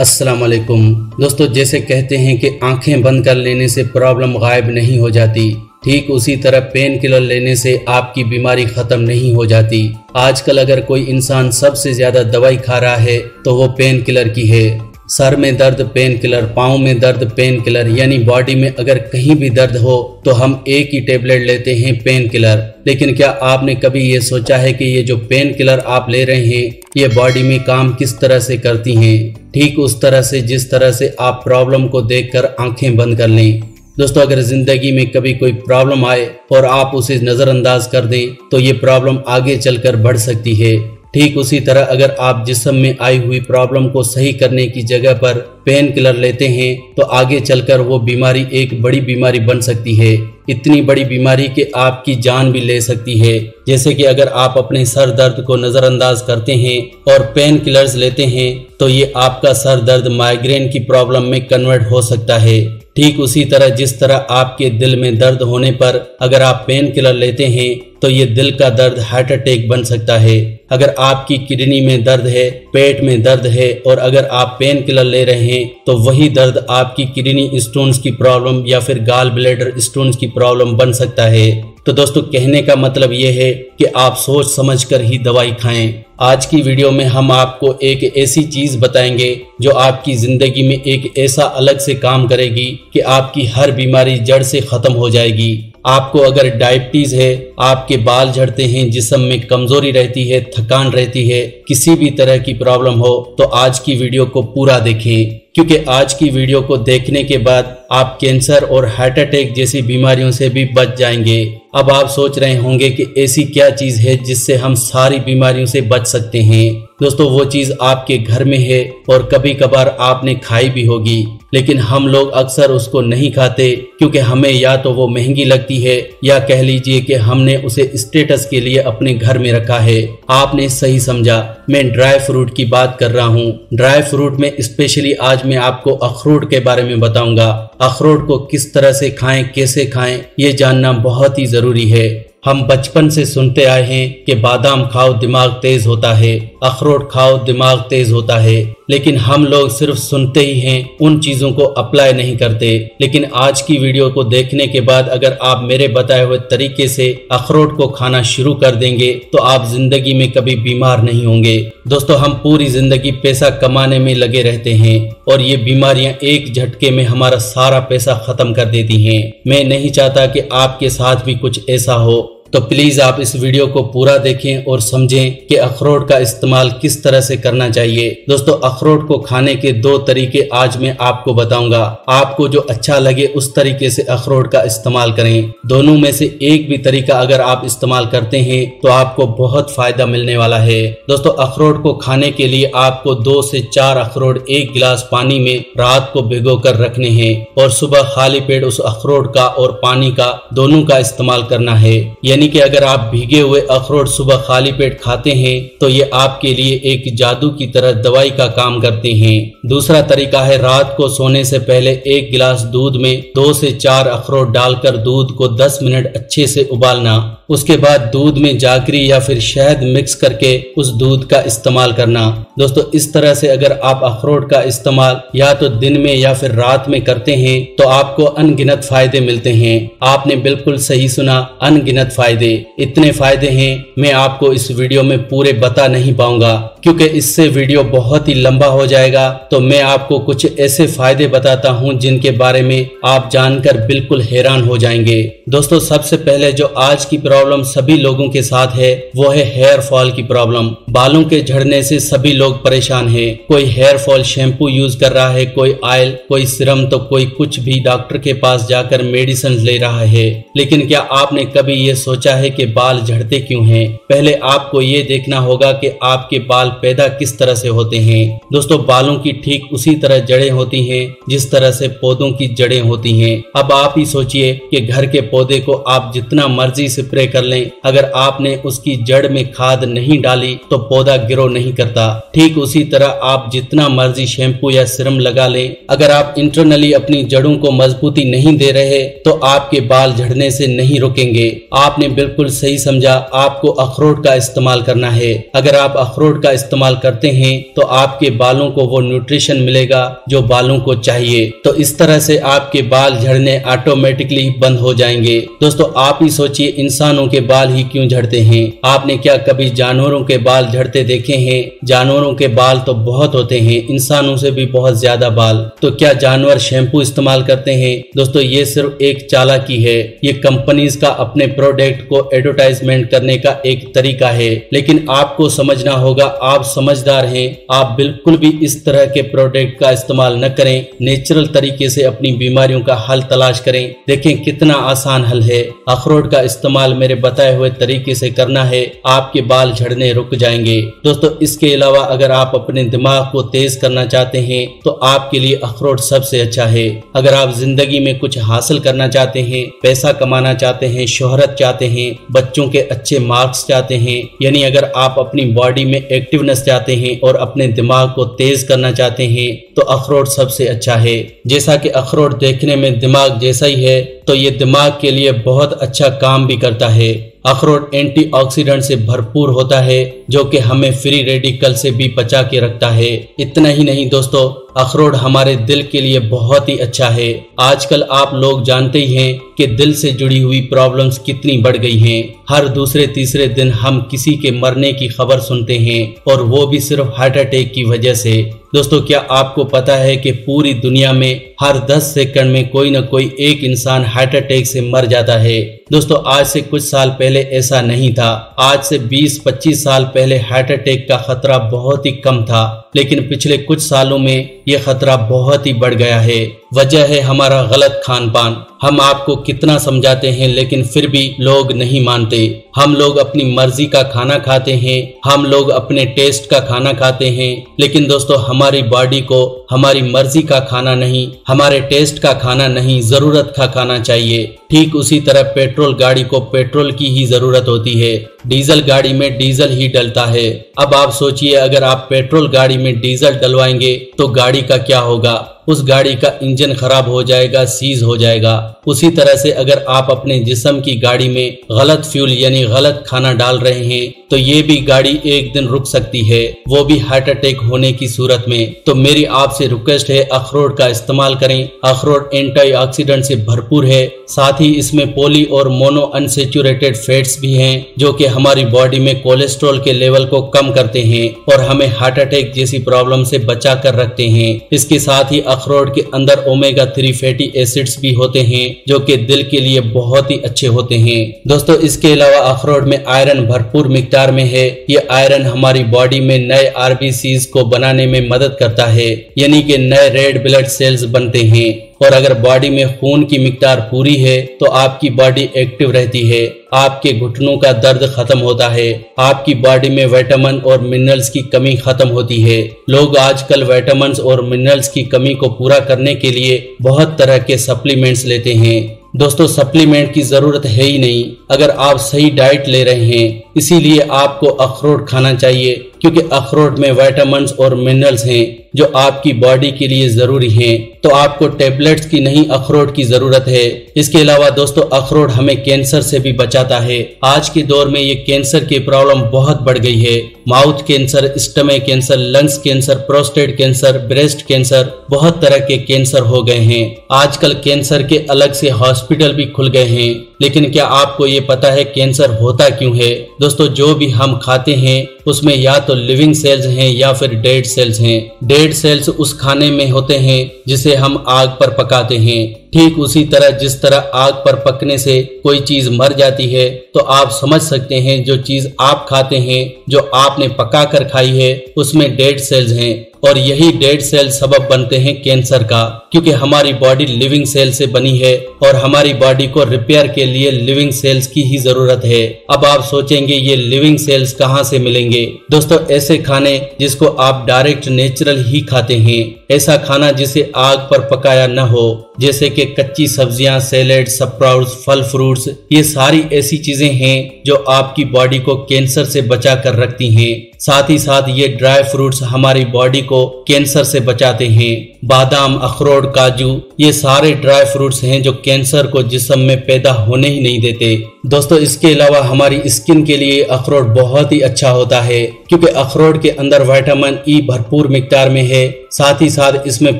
अस्सलाम वालेकुम दोस्तों, जैसे कहते हैं कि आंखें बंद कर लेने से प्रॉब्लम गायब नहीं हो जाती, ठीक उसी तरह पेन किलर लेने से आपकी बीमारी खत्म नहीं हो जाती। आजकल अगर कोई इंसान सबसे ज्यादा दवाई खा रहा है तो वो पेन किलर की है। सर में दर्द पेन किलर, पाँव में दर्द पेन किलर, यानी बॉडी में अगर कहीं भी दर्द हो तो हम एक ही टेबलेट लेते हैं पेन किलर। लेकिन क्या आपने कभी ये सोचा है कि ये जो पेन किलर आप ले रहे हैं ये बॉडी में काम किस तरह से करती हैं? ठीक उस तरह से जिस तरह से आप प्रॉब्लम को देखकर आंखें बंद कर लें। दोस्तों, अगर जिंदगी में कभी कोई प्रॉब्लम आए और आप उसे नज़रअंदाज कर दें तो ये प्रॉब्लम आगे चलकर बढ़ सकती है। ठीक उसी तरह अगर आप जिस्म में आई हुई प्रॉब्लम को सही करने की जगह पर पेन किलर लेते हैं तो आगे चलकर वो बीमारी एक बड़ी बीमारी बन सकती है, इतनी बड़ी बीमारी कि आपकी जान भी ले सकती है। जैसे कि अगर आप अपने सर दर्द को नज़रअंदाज करते हैं और पेन किलर्स लेते हैं तो ये आपका सर दर्द माइग्रेन की प्रॉब्लम में कन्वर्ट हो सकता है। ठीक उसी तरह जिस तरह आपके दिल में दर्द होने पर अगर आप पेन किलर लेते हैं तो ये दिल का दर्द हार्ट अटैक बन सकता है। अगर आपकी किडनी में दर्द है, पेट में दर्द है और अगर आप पेन किलर ले रहे हैं तो वही दर्द आपकी किडनी स्टोन्स की प्रॉब्लम या फिर गॉल ब्लैडर स्टोन्स की प्रॉब्लम बन सकता है। तो दोस्तों, कहने का मतलब ये है कि आप सोच समझकर ही दवाई खाएं। आज की वीडियो में हम आपको एक ऐसी चीज़ बताएंगे जो आपकी ज़िंदगी में एक ऐसा अलग से काम करेगी कि आपकी हर बीमारी जड़ से ख़त्म हो जाएगी। आपको अगर डायबिटीज़ है, आपके बाल झड़ते हैं, जिस्म में कमज़ोरी रहती है, थकान रहती है, किसी भी तरह की प्रॉब्लम हो तो आज की वीडियो को पूरा देखें, क्योंकि आज की वीडियो को देखने के बाद आप कैंसर और हार्ट अटैक जैसी बीमारियों से भी बच जाएंगे। अब आप सोच रहे होंगे कि ऐसी क्या चीज़ है जिससे हम सारी बीमारियों से बच सकते हैं। दोस्तों, वो चीज़ आपके घर में है और कभी कभार आपने खाई भी होगी, लेकिन हम लोग अक्सर उसको नहीं खाते क्योंकि हमें या तो वो महंगी लगती है या कह लीजिए कि हमने उसे स्टेटस के लिए अपने घर में रखा है। आपने सही समझा, मैं ड्राई फ्रूट की बात कर रहा हूँ। ड्राई फ्रूट में स्पेशली आज मैं आपको अखरोट के बारे में बताऊंगा। अखरोट को किस तरह से खाएं, कैसे खाएं, ये जानना बहुत ही जरूरी है। हम बचपन से सुनते आए हैं कि बादाम खाओ दिमाग तेज होता है, अखरोट खाओ दिमाग तेज होता है, लेकिन हम लोग सिर्फ सुनते ही हैं, उन चीज़ों को अप्लाई नहीं करते। लेकिन आज की वीडियो को देखने के बाद अगर आप मेरे बताए हुए तरीके से अखरोट को खाना शुरू कर देंगे तो आप जिंदगी में कभी बीमार नहीं होंगे। दोस्तों, हम पूरी जिंदगी पैसा कमाने में लगे रहते हैं और ये बीमारियां एक झटके में हमारा सारा पैसा खत्म कर देती हैं। मैं नहीं चाहता कि आपके साथ भी कुछ ऐसा हो, तो प्लीज़ आप इस वीडियो को पूरा देखें और समझें कि अखरोट का इस्तेमाल किस तरह से करना चाहिए। दोस्तों, अखरोट को खाने के दो तरीके आज मैं आपको बताऊंगा। आपको जो अच्छा लगे उस तरीके से अखरोट का इस्तेमाल करें। दोनों में से एक भी तरीका अगर आप इस्तेमाल करते हैं तो आपको बहुत फायदा मिलने वाला है। दोस्तों, अखरोट को खाने के लिए आपको 2 से 4 अखरोट एक गिलास पानी में रात को भिगो कर रखने हैं और सुबह खाली पेट उस अखरोट का और पानी का दोनों का इस्तेमाल करना है। यानी कि अगर आप भीगे हुए अखरोट सुबह खाली पेट खाते हैं तो ये आपके लिए एक जादू की तरह दवाई का काम करते हैं। दूसरा तरीका है, रात को सोने से पहले एक गिलास दूध में 2 से 4 अखरोट डालकर दूध को 10 मिनट अच्छे से उबालना। उसके बाद दूध में जाकरी या फिर शहद मिक्स करके उस दूध का इस्तेमाल करना। दोस्तों, इस तरह से अगर आप अखरोट का इस्तेमाल या तो दिन में या फिर रात में करते हैं तो आपको अनगिनत फायदे मिलते हैं। आपने बिल्कुल सही सुना, अनगिनत फायदे। इतने फायदे हैं मैं आपको इस वीडियो में पूरे बता नहीं पाऊंगा क्योंकि इससे वीडियो बहुत ही लंबा हो जाएगा। तो मैं आपको कुछ ऐसे फायदे बताता हूँ जिनके बारे में आप जानकर बिल्कुल हैरान हो जाएंगे। दोस्तों, सबसे पहले जो आज की प्रॉब्लम सभी लोगों के साथ है वो है हेयर फॉल की प्रॉब्लम। बालों के झड़ने से सभी लोग परेशान हैं। कोई हेयर फॉल शैम्पू यूज कर रहा है, कोई ऑयल, कोई सिरम, तो कोई कुछ भी डॉक्टर के पास जाकर मेडिसिन ले रहा है। लेकिन क्या आपने कभी ये सोचा है कि बाल झड़ते क्यों हैं? पहले आपको ये देखना होगा कि आपके बाल पैदा किस तरह से होते हैं। दोस्तों, बालों की ठीक उसी तरह जड़ें होती हैं जिस तरह से पौधों की जड़ें होती हैं। अब आप ही सोचिए कि घर के पौधे को आप जितना मर्जी स्प्रे स्प्रे कर लें। अगर आपने उसकी जड़ में खाद नहीं डाली तो पौधा ग्रो नहीं करता। ठीक उसी तरह आप जितना मर्जी शैम्पू या सीरम लगा लें, अगर आप इंटरनली अपनी जड़ों को मजबूती नहीं दे रहे तो आपके बाल झड़ने से नहीं रुकेंगे। आपने बिल्कुल सही समझा, आपको अखरोट का इस्तेमाल करना है। अगर आप अखरोट का इस्तेमाल करते हैं तो आपके बालों को वो न्यूट्रिशन मिलेगा जो बालों को चाहिए, तो इस तरह से आपके बाल झड़ने ऑटोमेटिकली बंद हो जाएंगे। दोस्तों आप ही सोचिए, इंसानों के बाल ही क्यों झड़ते हैं? आपने क्या कभी जानवरों के बाल झड़ते देखे हैं? जानवरों के बाल तो बहुत होते हैं, इंसानों से भी बहुत ज्यादा बाल। तो क्या जानवर शैम्पू इस्तेमाल करते हैं? दोस्तों ये सिर्फ एक चालाकी है, ये कंपनीज का अपने प्रोडक्ट को एडवर्टाइजमेंट करने का एक तरीका है। लेकिन आपको समझना होगा, आप समझदार हैं, आप बिल्कुल भी इस तरह के प्रोडक्ट का इस्तेमाल न करें। नेचुरल तरीके से अपनी बीमारियों का हल तलाश करें। देखें कितना आसान हल है, अखरोट का इस्तेमाल मेरे बताए हुए तरीके से करना है, आपके बाल झड़ने रुक जाएंगे। दोस्तों इसके अलावा अगर आप अपने दिमाग को तेज करना चाहते हैं तो आपके लिए अखरोट सबसे अच्छा है। अगर आप जिंदगी में कुछ हासिल करना चाहते हैं, पैसा कमाना चाहते हैं, शोहरत चाहते हैं, बच्चों के अच्छे मार्क्स चाहते हैं, यानी अगर आप अपनी बॉडी में एक्टिवनेस चाहते हैं और अपने दिमाग को तेज करना चाहते हैं तो अखरोट सबसे अच्छा है। जैसा कि अखरोट देखने में दिमाग जैसा ही है, तो ये दिमाग के लिए बहुत अच्छा काम भी करता है। अखरोट एंटीऑक्सीडेंट से भरपूर होता है जो कि हमें फ्री रेडिकल से भी बचा के रखता है। इतना ही नहीं दोस्तों, अखरोट हमारे दिल के लिए बहुत ही अच्छा है। आजकल आप लोग जानते ही हैं कि दिल से जुड़ी हुई प्रॉब्लम्स कितनी बढ़ गई हैं। हर दूसरे तीसरे दिन हम किसी के मरने की खबर सुनते हैं, और वो भी सिर्फ हार्ट अटैक की वजह से। दोस्तों क्या आपको पता है कि पूरी दुनिया में हर 10 सेकंड में कोई न कोई एक इंसान हार्ट अटैक से मर जाता है? दोस्तों आज से कुछ साल पहले ऐसा नहीं था। आज से 20-25 साल पहले हार्ट अटैक का खतरा बहुत ही कम था, लेकिन पिछले कुछ सालों में ये खतरा बहुत ही बढ़ गया है। वजह है हमारा गलत खान पान। हम आपको कितना समझाते हैं लेकिन फिर भी लोग नहीं मानते। हम लोग अपनी मर्जी का खाना खाते हैं, हम लोग अपने टेस्ट का खाना खाते हैं, लेकिन दोस्तों हमारी बॉडी को हमारी मर्जी का खाना नहीं, हमारे टेस्ट का खाना नहीं, जरूरत का खाना चाहिए। ठीक उसी तरह पेट्रोल गाड़ी को पेट्रोल की ही जरूरत होती है, डीजल गाड़ी में डीजल ही डलता है। अब आप सोचिए, अगर आप पेट्रोल गाड़ी में डीजल डलवाएंगे तो गाड़ी का क्या होगा? उस गाड़ी का इंजन खराब हो जाएगा, सीज हो जाएगा। उसी तरह से अगर आप अपने जिस्म की गाड़ी में गलत फ्यूल यानी गलत खाना डाल रहे हैं तो ये भी गाड़ी एक दिन रुक सकती है, वो भी हार्ट अटैक होने की सूरत में। तो मेरी आपसे रिक्वेस्ट है, अखरोट का इस्तेमाल करें। अखरोट एंटीऑक्सीडेंट से भरपूर है, साथ ही इसमें पॉली और मोनो अनसेचुरेटेड फैट्स भी हैं जो कि हमारी बॉडी में कोलेस्ट्रॉल के लेवल को कम करते हैं और हमें हार्ट अटैक जैसी प्रॉब्लम से बचा कर रखते हैं। इसके साथ ही अखरोट के अंदर ओमेगा 3 फैटी एसिड्स भी होते हैं जो कि दिल के लिए बहुत ही अच्छे होते हैं। दोस्तों इसके अलावा अखरोट में आयरन भरपूर मात्रा में है। ये आयरन हमारी बॉडी में नए RBCs को बनाने में मदद करता है, यानी कि नए रेड ब्लड सेल्स बनते हैं। और अगर बॉडी में खून की मिकदार पूरी है तो आपकी बॉडी एक्टिव रहती है, आपके घुटनों का दर्द खत्म होता है, आपकी बॉडी में विटामिन और मिनरल्स की कमी खत्म होती है। लोग आजकल विटामिन और मिनरल्स की कमी को पूरा करने के लिए बहुत तरह के सप्लीमेंट्स लेते हैं। दोस्तों सप्लीमेंट की जरूरत है ही नहीं, अगर आप सही डाइट ले रहे हैं। इसीलिए आपको अखरोट खाना चाहिए, क्योंकि अखरोट में विटामिन और मिनरल्स हैं जो आपकी बॉडी के लिए जरूरी हैं। तो आपको टेबलेट्स की नहीं, अखरोट की जरूरत है। इसके अलावा दोस्तों अखरोट हमें कैंसर से भी बचाता है। आज के दौर में ये कैंसर की प्रॉब्लम बहुत बढ़ गई है। Mouth cancer, stomach cancer, lungs cancer, prostate cancer, breast cancer, बहुत तरह के कैंसर हो गए हैं। आजकल कैंसर के अलग से हॉस्पिटल भी खुल गए हैं। लेकिन क्या आपको ये पता है कैंसर होता क्यों है? दोस्तों जो भी हम खाते हैं उसमें या तो लिविंग सेल्स हैं या फिर डेड सेल्स हैं। डेड सेल्स उस खाने में होते हैं जिसे हम आग पर पकाते हैं। ठीक उसी तरह जिस तरह आग पर पकने से कोई चीज मर जाती है, तो आप समझ सकते हैं जो चीज आप खाते हैं, जो आपने पका कर खाई है, उसमें डेड सेल्स हैं। और यही डेड सेल सबब बनते हैं कैंसर का, क्योंकि हमारी बॉडी लिविंग सेल से बनी है और हमारी बॉडी को रिपेयर के लिए लिविंग सेल्स की ही जरूरत है। अब आप सोचेंगे ये लिविंग सेल्स कहाँ से मिलेंगे? दोस्तों ऐसे खाने जिसको आप डायरेक्ट नेचुरल ही खाते हैं, ऐसा खाना जिसे आग पर पकाया न हो, जैसे कि कच्ची सब्जियां, सैलेड, स्प्राउट्स, फल, फ्रूट्स, ये सारी ऐसी चीजें हैं जो आपकी बॉडी को कैंसर से बचा कर रखती हैं। साथ ही साथ ये ड्राई फ्रूट्स हमारी बॉडी को कैंसर से बचाते हैं। बादाम, अखरोट, काजू, ये सारे ड्राई फ्रूट्स हैं जो कैंसर को जिस्म में पैदा होने ही नहीं देते। दोस्तों, इसके अलावा हमारी स्किन के लिए अखरोट बहुत ही अच्छा होता है, क्योंकि अखरोट के अंदर विटामिन ई भरपूर मात्रा में है। साथ ही साथ इसमें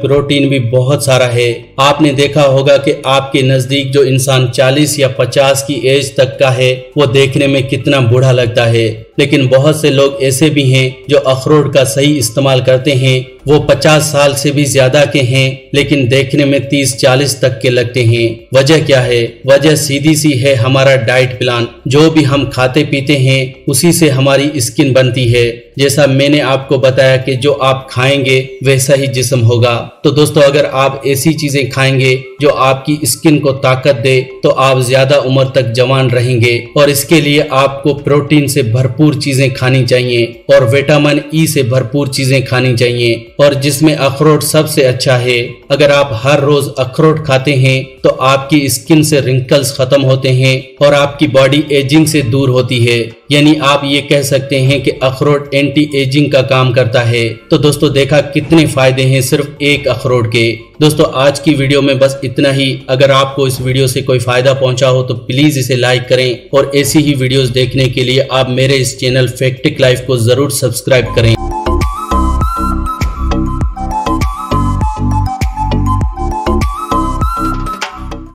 प्रोटीन भी बहुत सारा है। आपने देखा होगा कि आपके नजदीक जो इंसान 40 या 50 की एज तक का है, वो देखने में कितना बूढ़ा लगता है, लेकिन बहुत से लोग ऐसे भी हैं जो अखरोट का सही इस्तेमाल करते हैं। वो 50 साल से भी ज्यादा के हैं, लेकिन देखने में 30-40 तक के लगते हैं। वजह क्या है? वजह सीधी सी है, हमारा डाइट प्लान। जो भी हम खाते पीते हैं उसी से हमारी स्किन बनती है। जैसा मैंने आपको बताया कि जो आप खाएंगे वैसा ही जिस्म होगा। तो दोस्तों, अगर आप ऐसी चीजें खाएंगे जो आपकी स्किन को ताकत दे, तो आप ज्यादा उम्र तक जवान रहेंगे। और इसके लिए आपको प्रोटीन से भरपूर चीजें खानी चाहिए और विटामिन ई से भरपूर चीजें खानी चाहिए, और जिसमें अखरोट सबसे अच्छा है। अगर आप हर रोज अखरोट खाते हैं तो आपकी स्किन से रिंकल्स खत्म होते हैं और आपकी बॉडी एजिंग से दूर होती है। यानी आप ये कह सकते हैं कि अखरोट एंटी एजिंग का काम करता है। तो दोस्तों, देखा कितने फायदे हैं सिर्फ एक अखरोट के। दोस्तों, आज की वीडियो में बस इतना ही। अगर आपको इस वीडियो से कोई फायदा पहुंचा हो तो प्लीज इसे लाइक करें, और ऐसी ही वीडियोस देखने के लिए आप मेरे इस चैनल फैक्टिक लाइफ को जरूर सब्सक्राइब करें।